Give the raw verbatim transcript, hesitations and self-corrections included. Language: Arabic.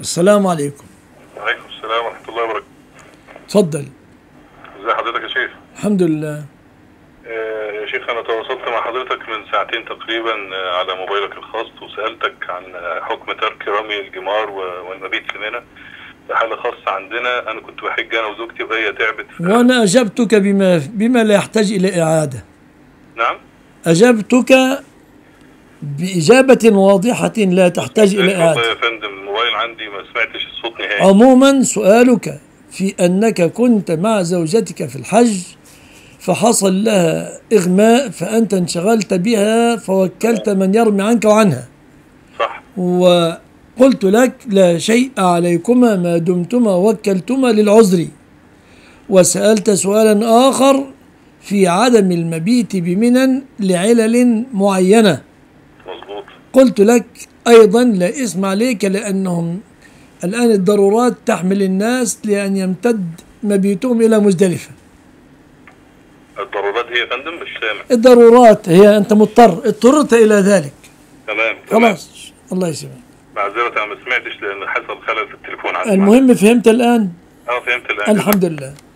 السلام عليكم. وعليكم السلام ورحمة الله وبركاته. اتفضل. ازي حضرتك يا شيخ؟ الحمد لله. آه يا شيخ، أنا تواصلت مع حضرتك من ساعتين تقريبا على موبايلك الخاص، وسألتك عن حكم ترك رمي الجمار والمبيت في منى. ده حالة خاصة عندنا، أنا كنت بحج أنا وزوجتي وهي تعبت. وأنا أجبتك بما بما لا يحتاج إلى إعادة. نعم؟ أجبتك بإجابة واضحة لا تحتاج إلى إعادة. والله يا فندم الموبايل عندي ما سمعتش الصوت نهائي. عموما سؤالك في أنك كنت مع زوجتك في الحج فحصل لها إغماء، فأنت انشغلت بها فوكلت من يرمي عنك وعنها. صح. وقلت لك لا شيء عليكما ما دمتما وكلتما للعذر. وسألت سؤالا آخر في عدم المبيت بمنى لعلل معينة. مظبوط. قلت لك أيضا لا إثم عليك، لأنهم الآن الضرورات تحمل الناس لأن يمتد مبيتهم إلى مزدلفة. الضرورات هي يا فندم مش سامع. الضرورات هي أنت مضطر، اضطررت إلى ذلك. تمام. خلاص الله يسلمك. معذرة أنا ما سمعتش لأن حصل خلل في التليفون عندي. المهم فهمت الآن؟ أه فهمت الآن. الحمد لله.